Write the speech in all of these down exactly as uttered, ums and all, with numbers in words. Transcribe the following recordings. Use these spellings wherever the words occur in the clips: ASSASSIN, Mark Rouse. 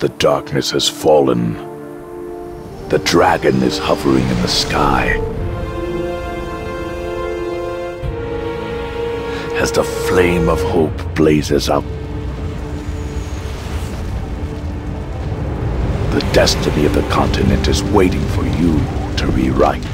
The darkness has fallen. The dragon is hovering in the sky. As the flame of hope blazes up, the destiny of the continent is waiting for you to rewrite.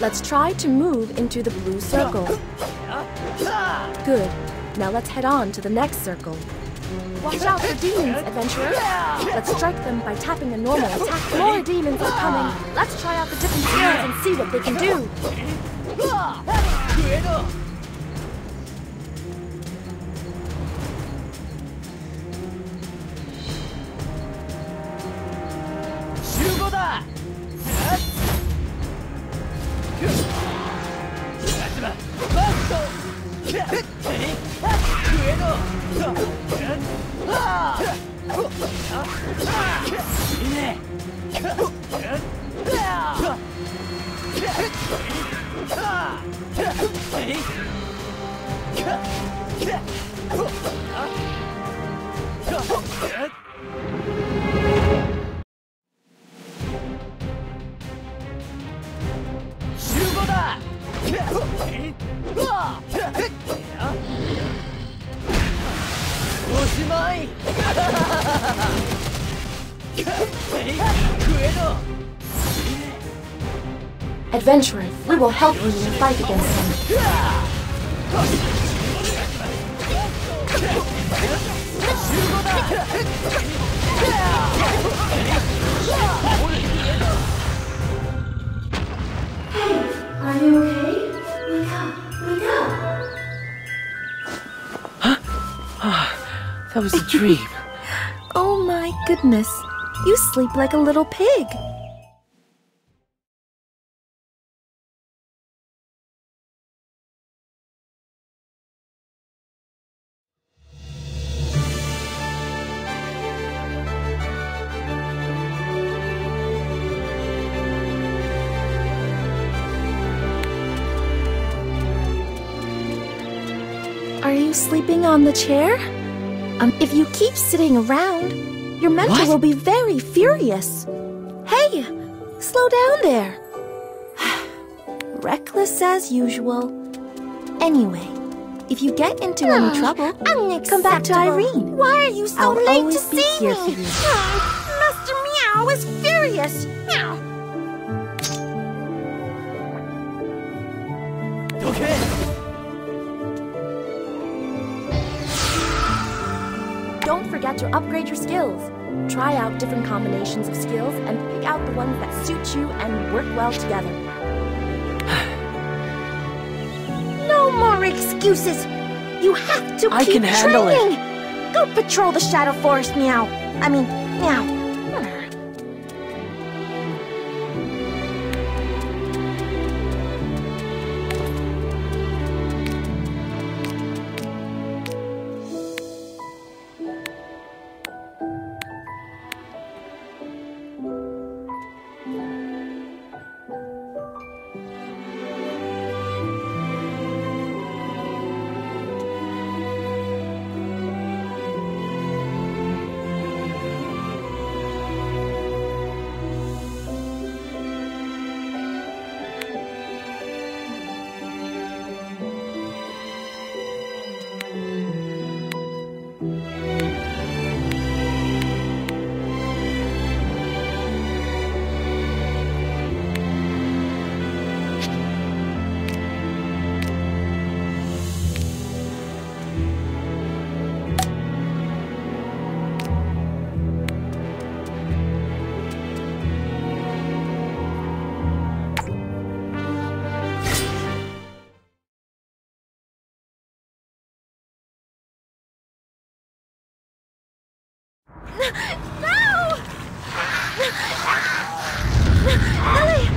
Let's try to move into the blue circle. Good. Now let's head on to the next circle. Watch out for demons, adventurers. Let's strike them by tapping a normal attack. More demons are coming. Let's try out the different skills and see what they can do. Adventurer, we will help you in your fight against them. Hey, are you okay? Wake up, wake up! Huh? Oh, that was a dream. Oh my goodness. You sleep like a little pig. Are you sleeping on the chair? Um, if you keep sitting around, your mentor what? will be very furious. Hey, slow down there. Reckless as usual. Anyway, if you get into oh, any trouble, come back to Irene. Why are you so I'll late to see me? Oh, Master Meow is furious. Meow. Okay. Don't forget to upgrade your skills. Try out different combinations of skills and pick out the ones that suit you and work well together. No more excuses! You have to I keep can handle training! It. Go patrol the Shadow Forest, Meow! I mean, Meow! No! Lily!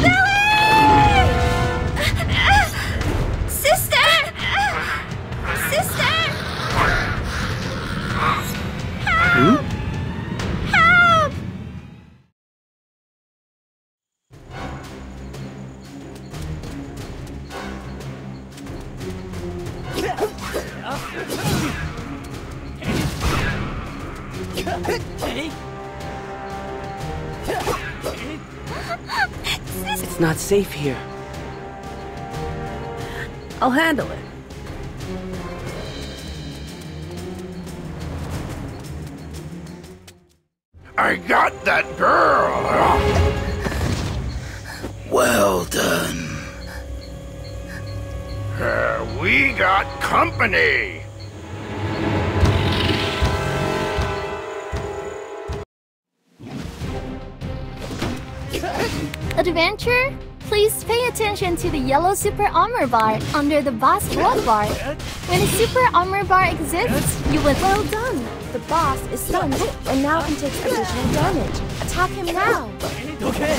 Lily! Sister! Sister! Help! Help! It's not safe here. I'll handle it. I got that girl! Well done. Uh, we got company! Adventure, please pay attention to the yellow super armor bar under the boss world bar. When a super armor bar exists, you will... Well done! The boss is stunned and now can take additional damage. Attack him now! Okay.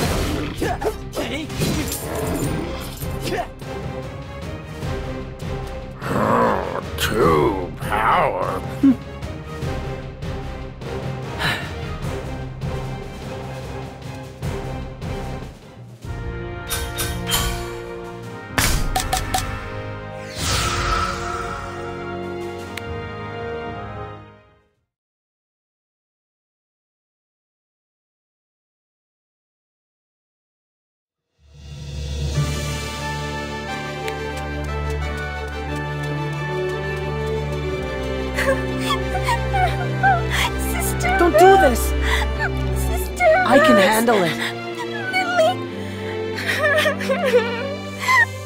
Oh, too power.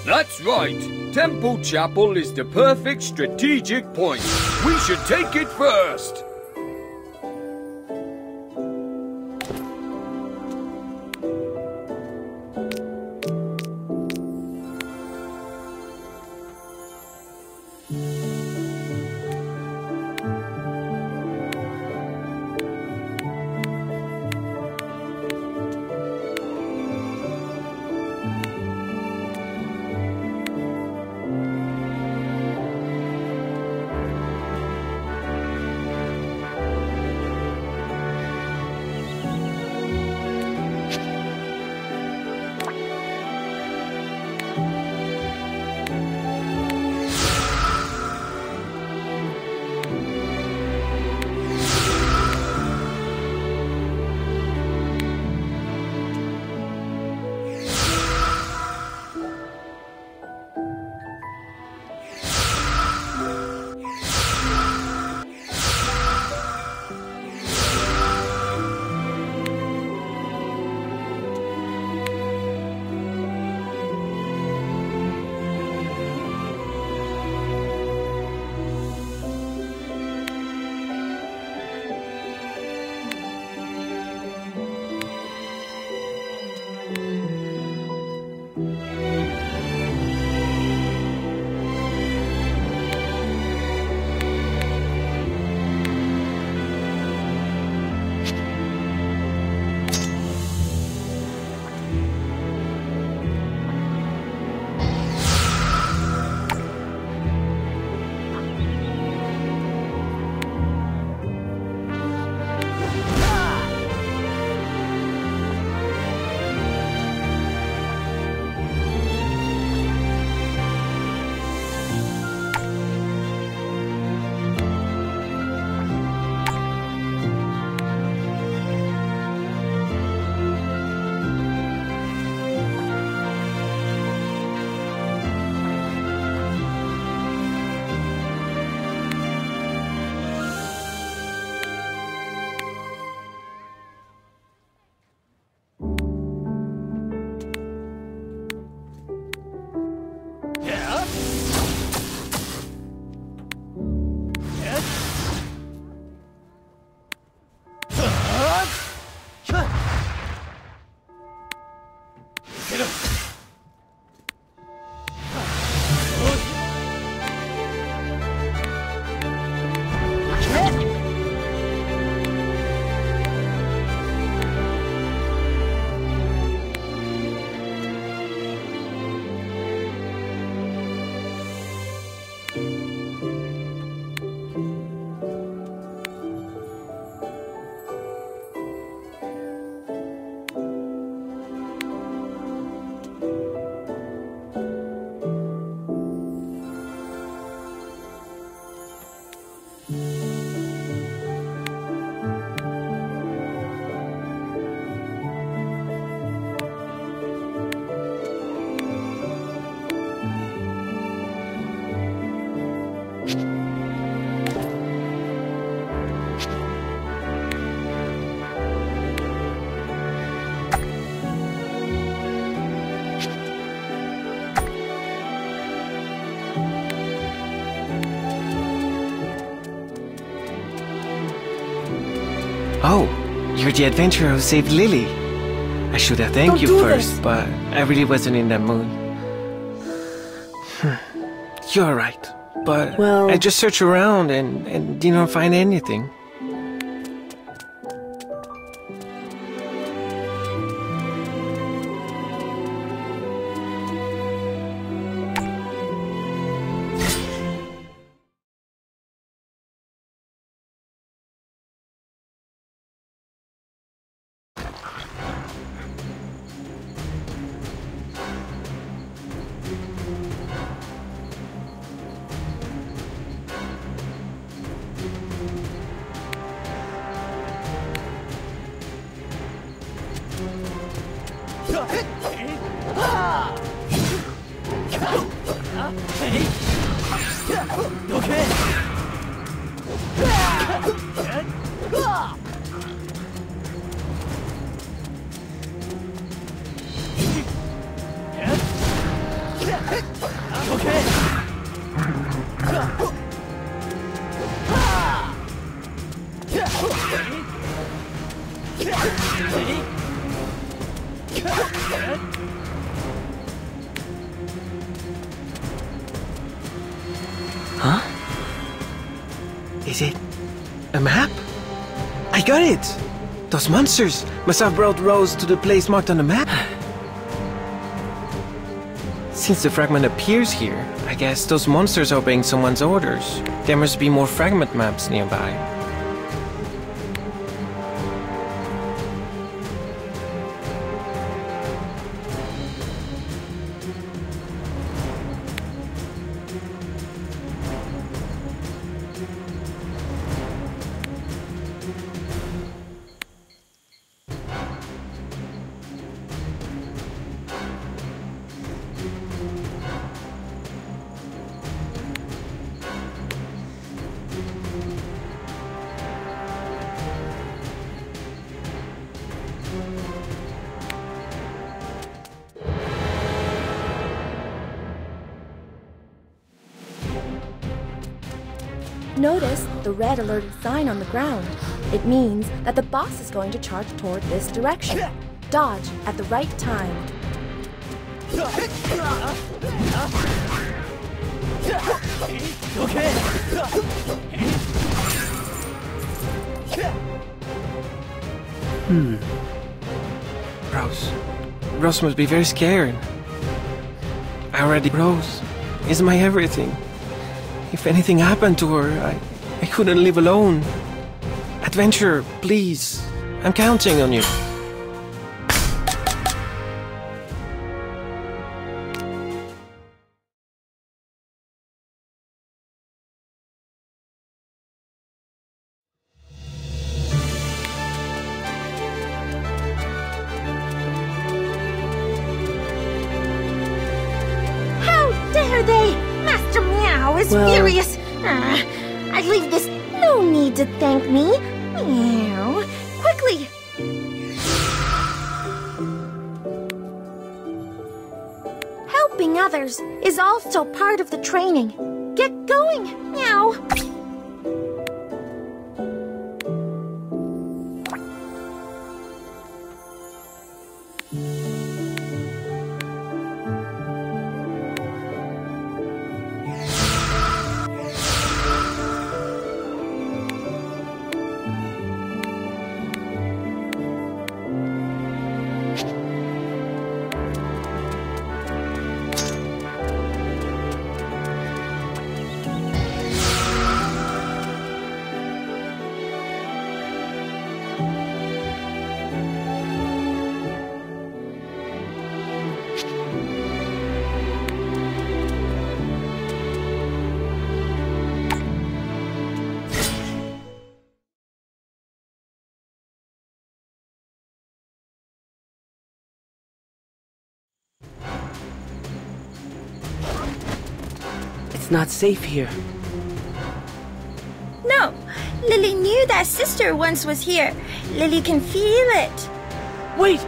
That's right. Temple Chapel is the perfect strategic point. We should take it first. Oh, you're the adventurer who saved Lily. I should have thanked you first, but I really wasn't in that mood. You're right, but well, I just searched around and, and didn't find anything. Huh? Is it a map? I got it! Those monsters must have brought Rose to the place marked on the map. Since the fragment appears here, I guess those monsters are obeying someone's orders. There must be more fragment maps nearby. Notice the red alerted sign on the ground. It means that the boss is going to charge toward this direction. Dodge at the right time. Hmm. Rose. Rose must be very scared. I already... Rose is my everything. If anything happened to her, I, I couldn't live alone. Adventurer, please. I'm counting on you. Well, furious! Uh, I leave this. No need to thank me. Meow. Quickly! Helping others is also part of the training. Get going! Meow. It's not safe here. No, Lily knew that sister once was here. Lily can feel it. Wait!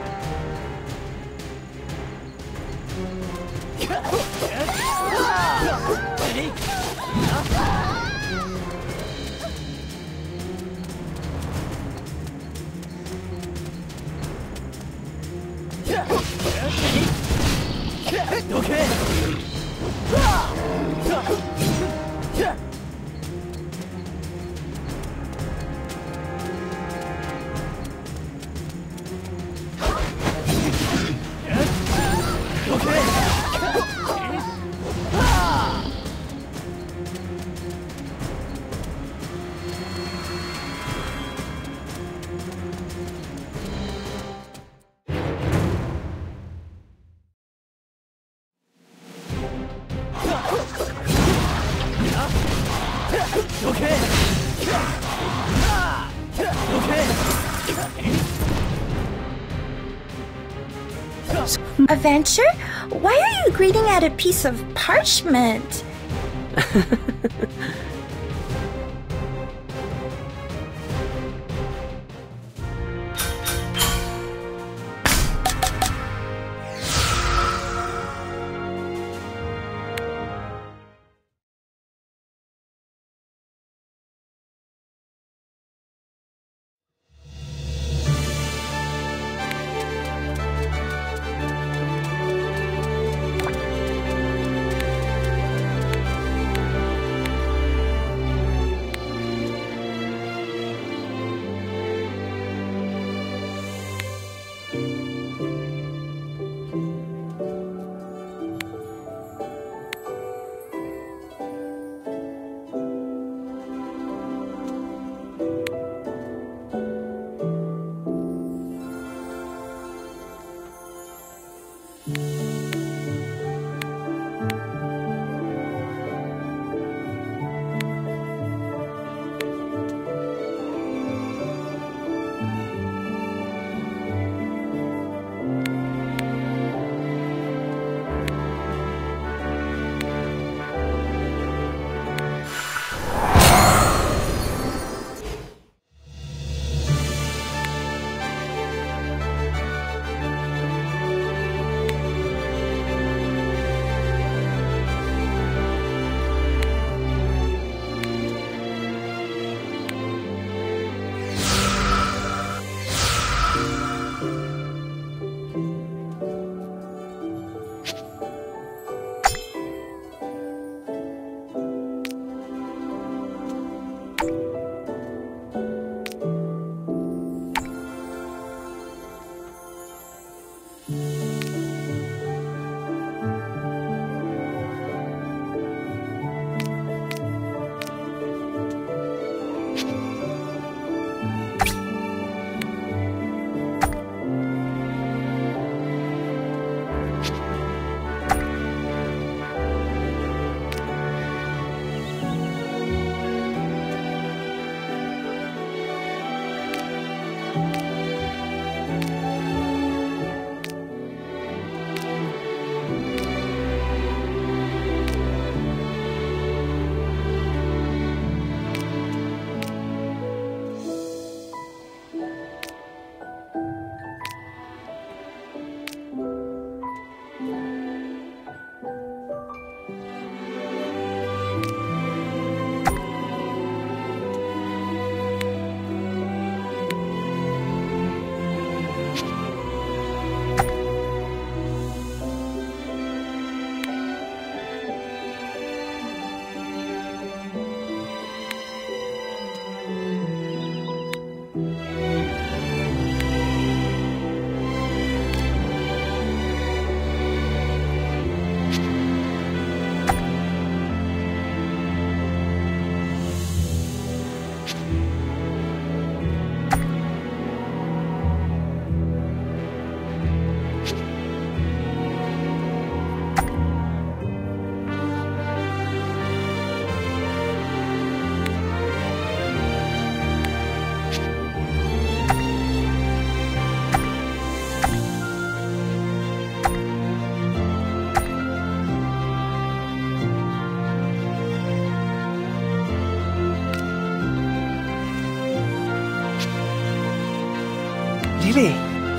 Adventure? Why are you greeting at a piece of parchment?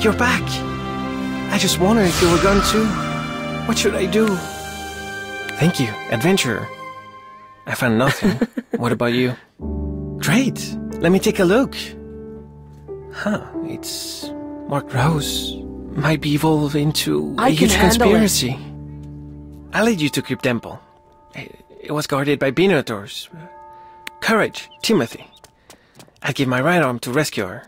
You're back! I just wondered if you were gone too. What should I do? Thank you, adventurer. I found nothing. What about you? Great! Let me take a look. Huh, it's... Mark Rouse might be evolved into I a huge conspiracy. I led you to Crypt Temple. It was guarded by Minotaurs. Courage, Timothy. I'd give my right arm to rescue her.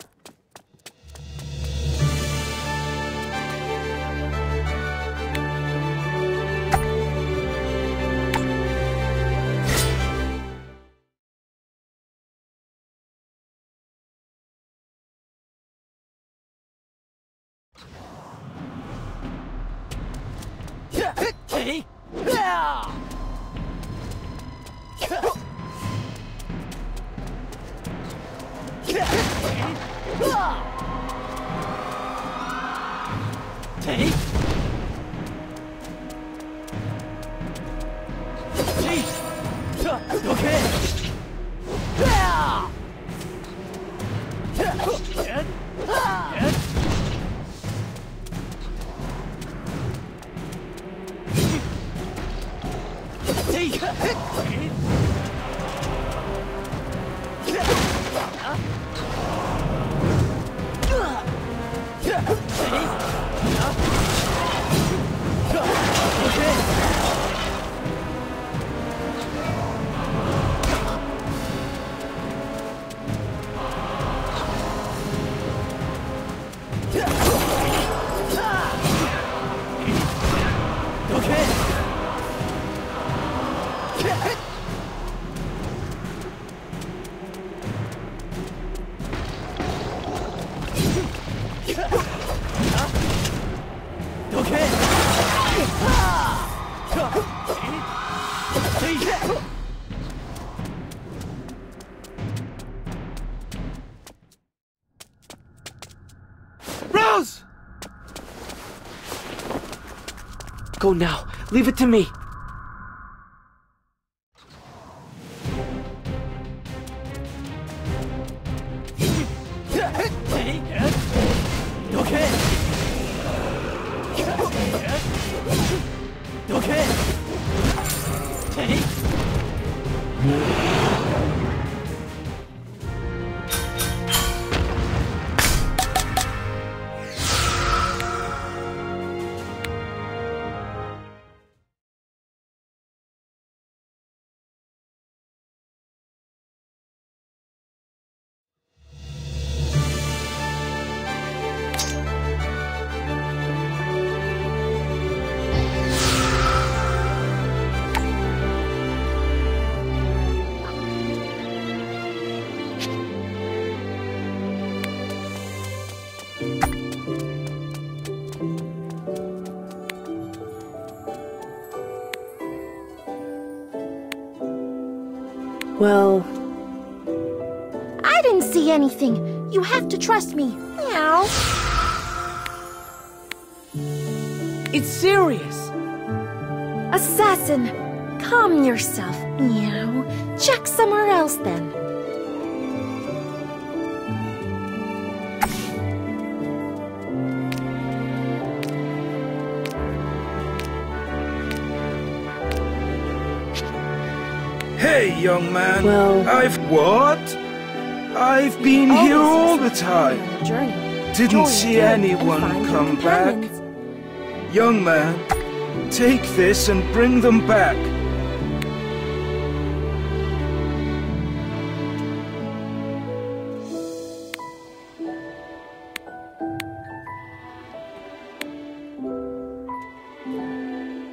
Go now. Leave it to me. Well... I didn't see anything. You have to trust me. Meow. It's serious. Assassin, calm yourself. Meow. Check somewhere else then. Hey, young man. Well, I've what? I've been here all the time. Didn't see anyone come back. Young man, take this and bring them back.